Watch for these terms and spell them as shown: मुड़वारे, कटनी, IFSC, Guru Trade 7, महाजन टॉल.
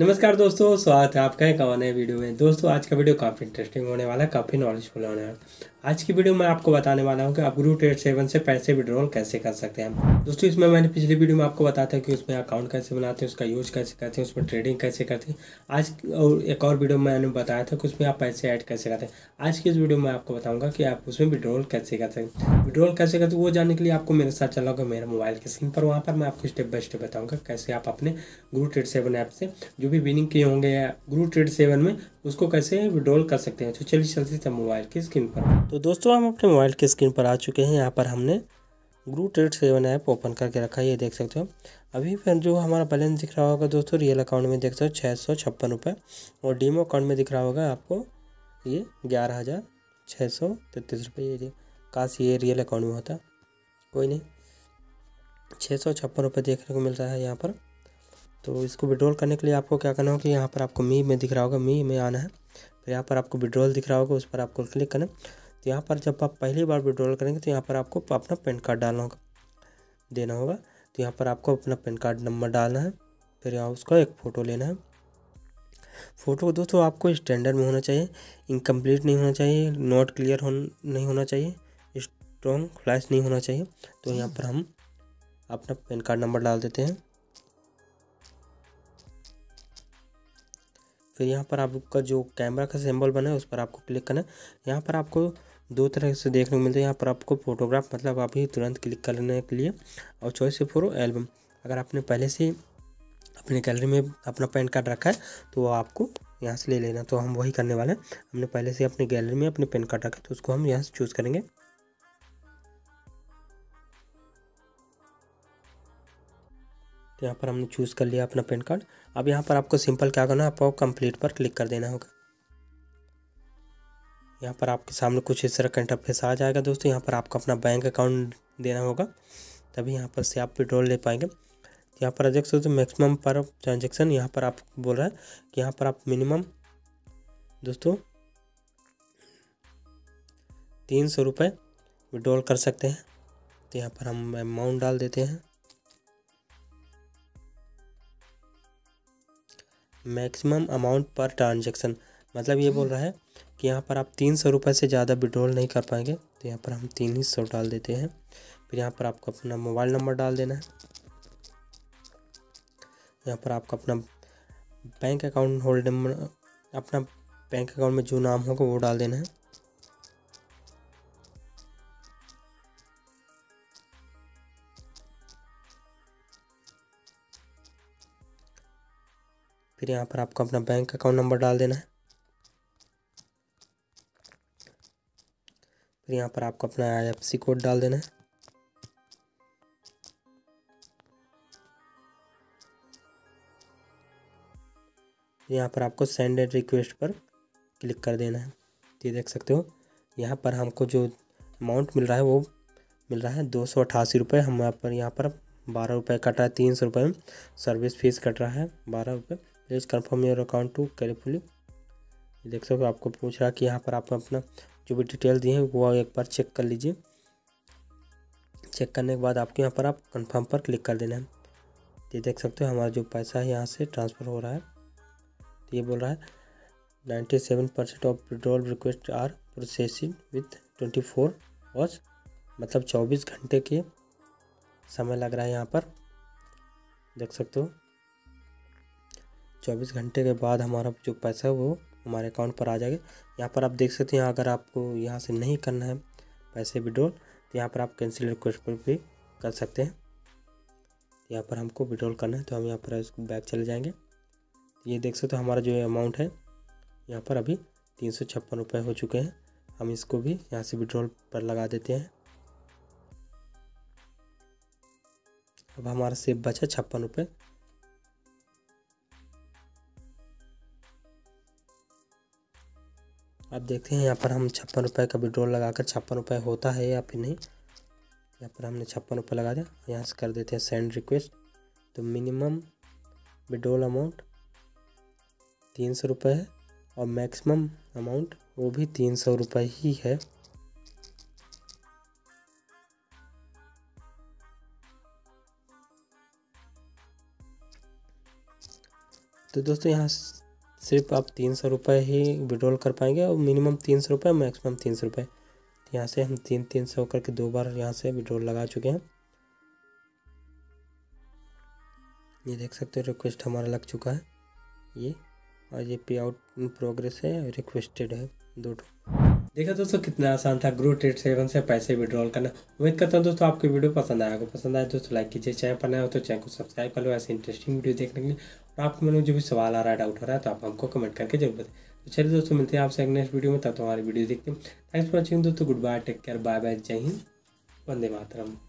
नमस्कार दोस्तों, स्वागत है आपका एक नए वीडियो में। दोस्तों आज का वीडियो काफ़ी इंटरेस्टिंग होने वाला है, काफ़ी नॉलेजफुल होने वाला है। आज की वीडियो में आपको बताने वाला हूं कि आप गुरु ट्रेड 7 से पैसे विड्रॉल कैसे कर सकते हैं। दोस्तों इसमें मैंने पिछली वीडियो में आपको बताया था कि उसमें अकाउंट कैसे बनाते हैं, उसका यूज़ कैसे करते हैं, उसमें ट्रेडिंग कैसे करते हैं। आज और एक और वीडियो में मैंने बताया था कि उसमें आप पैसे ऐड कैसे करते हैं। आज की इस वीडियो में आपको बताऊँगा कि आप उसमें विड्रॉल कैसे कर सकते हैं। विड्रॉल कैसे करते हैं वो जानने के लिए आपको मेरे साथ चला होगा मेरे मोबाइल के स्क्रीन पर। वहाँ पर मैं आपको स्टेप बाय स्टेप बताऊँगा कैसे आप अपने गुरु ट्रेड 7 ऐप से भी विनिंग किए होंगे या गुरु ट्रेड 7 में उसको कैसे विड्रॉल कर सकते हैं। तो चलिए चलते हैं मोबाइल की स्क्रीन पर। तो दोस्तों हम अपने मोबाइल की स्क्रीन पर आ चुके हैं। यहाँ पर हमने गुरु ट्रेड 7 ऐप ओपन करके रखा है, ये देख सकते हो। अभी फिर जो हमारा बैलेंस दिख रहा होगा दोस्तों, रियल अकाउंट में देख सकते हो 656 रुपये और डीमो अकाउंट में दिख रहा होगा आपको ये 11,633 रुपये। ये काश ये रियल अकाउंट में होता, कोई नहीं, 656 रुपये देखने को मिल रहा है यहाँ पर। तो इसको विड्रॉल करने के लिए आपको क्या करना होगा कि यहाँ पर आपको मी में दिख रहा होगा, मी में आना है। फिर यहाँ पर आपको विड्रॉल दिख रहा होगा, उस पर आपको क्लिक करना है। तो यहाँ पर जब आप पहली बार विड्रॉल करेंगे तो यहाँ पर आपको अपना पैन कार्ड डालना होगा, देना होगा। तो यहाँ पर आपको अपना पैन कार्ड नंबर डालना है, फिर यहाँ उसका एक फ़ोटो लेना है। फ़ोटो दोस्तों आपको स्टैंडर्ड में होना चाहिए, इनकम्प्लीट नहीं होना चाहिए, नॉट क्लियर नहीं होना चाहिए, स्ट्रॉन्ग फ्लैश नहीं होना चाहिए। तो यहाँ पर हम अपना पैन कार्ड नंबर डाल देते हैं। फिर यहाँ पर आपका जो कैमरा का सिंबल बना है उस पर आपको क्लिक करना है। यहाँ पर आपको दो तरह से देखने को मिलते हैं। यहाँ पर आपको फोटोग्राफ मतलब आप ही तुरंत क्लिक करने के लिए, और चॉइस फोटो एल्बम अगर आपने पहले से अपने गैलरी में अपना पैन कार्ड रखा है तो आपको यहाँ से ले लेना। तो हम वही करने वाले हैं, हमने पहले से अपने गैलरी में अपने पैन कार्ड रखा है तो उसको हम यहाँ से चूज़ करेंगे। तो यहाँ पर हमने चूज़ कर लिया अपना पैन कार्ड। अब यहाँ पर आपको सिंपल क्या करना है, आपको कंप्लीट पर क्लिक कर देना होगा। यहाँ पर आपके सामने कुछ इस तरह का इंटरफेस आ जाएगा दोस्तों। यहाँ पर आपको अपना बैंक अकाउंट देना होगा, तभी यहाँ पर से आप विड्रॉल ले पाएंगे। यहाँ पर देख सकते हो मैक्सिमम पर ट्रांजेक्शन यहाँ पर आप बोल रहा है कि यहाँ पर आप मिनिमम दोस्तों 300 रुपये विड्रॉल कर सकते हैं। तो यहाँ पर हम अमाउंट डाल देते हैं, मैक्सिमम अमाउंट पर ट्रांजैक्शन मतलब ये बोल रहा है कि यहाँ पर आप 300 रुपये से ज़्यादा विड्रॉल नहीं कर पाएंगे। तो यहाँ पर हम 300 डाल देते हैं। फिर यहाँ पर आपको अपना मोबाइल नंबर डाल देना है। यहाँ पर आपका अपना बैंक अकाउंट होल्ड नंबर, अपना बैंक अकाउंट में जो नाम होगा वो डाल देना है। फिर यहाँ पर आपको अपना बैंक अकाउंट नंबर डाल देना है। फिर यहाँ पर आपको अपना IFSC कोड डाल देना है। यहाँ पर आपको सेंड एड रिक्वेस्ट पर क्लिक कर देना है। ये देख सकते हो यहाँ पर हमको जो अमाउंट मिल रहा है वो मिल रहा है 288 रुपये। हम यहाँ पर 12 रुपये कट रहा है, 300 रुपये में सर्विस फीस कट रहा है 12 रुपये। Please confirm your account to carefully. देख सकते हो आपको पूछ रहा है कि यहाँ पर आप अपना जो भी डिटेल दिए हैं वो एक बार चेक कर लीजिए। चेक करने के बाद आपके यहाँ पर आप कन्फर्म पर क्लिक कर देना है। ये देख सकते हो हमारा जो पैसा है यहाँ से ट्रांसफ़र हो रहा है। तो ये बोल रहा है 97% of withdrawal request are processing with 24 hours मतलब 24 घंटे के समय लग रहा है। यहाँ पर देख सकते हो 24 घंटे के बाद हमारा जो पैसा है वो हमारे अकाउंट पर आ जाएगा। यहाँ पर आप देख सकते हैं अगर आपको यहाँ से नहीं करना है पैसे विड्रॉल तो यहाँ पर आप कैंसिल रिक्वेस्ट पर भी कर सकते हैं। यहाँ पर हमको विड्रॉल करना है तो हम यहाँ पर इसको बैक चले जाएंगे। ये देख सकते हो हमारा जो अमाउंट है यहाँ पर अभी 356 रुपये हो चुके हैं। हम इसको भी यहाँ से विड्रॉल पर लगा देते हैं। अब हमारा सिर्फ बचा 56 रुपये। अब देखते हैं यहाँ पर हम 56 रुपये का विड्रॉल लगाकर 56 रुपये होता है या फिर नहीं। यहाँ पर हमने 56 रुपये लगा दिया। यहाँ से कर देते हैं सेंड रिक्वेस्ट। तो मिनिमम विड्रॉल अमाउंट 300 रुपये है और मैक्सिमम अमाउंट वो भी 300 रुपये ही है। तो दोस्तों यहाँ सिर्फ आप 300 रुपये ही विड्रॉल कर पाएंगे और मिनिमम 300 रुपये मैक्सिमम 300 रुपये। यहाँ से हम 300 करके 2 बार यहाँ से विड्रॉल लगा चुके हैं। ये देख सकते हो रिक्वेस्ट हमारा लग चुका है ये, और ये पे आउट प्रोग्रेस है, रिक्वेस्टेड है 2 टू। देखा दोस्तों कितना आसान था गुरु ट्रेड 7 से पैसे विड्रॉल करना। उम्मीद करता हूँ दोस्तों आपको वीडियो पसंद आएगा। पसंद आए दोस्तों लाइक कीजिए, चैनल पर नया हो तो चैनल को सब्सक्राइब कर लो ऐसे इंटरेस्टिंग वीडियो देखने के लिए। और आपके मन में जो भी सवाल आ रहा है, डाउट हो रहा है, तो आप हमको कमेंट करके जरूर बताएं। तो चलिए दोस्तों मिलते हैं आपसे नेक्स्ट वीडियो में, तब हमारी वीडियो देखते हैं। थैंक्स फॉर वॉचिंग दोस्तों, good bye, take care, bye bye, जय हिंद, वंदे मातरम।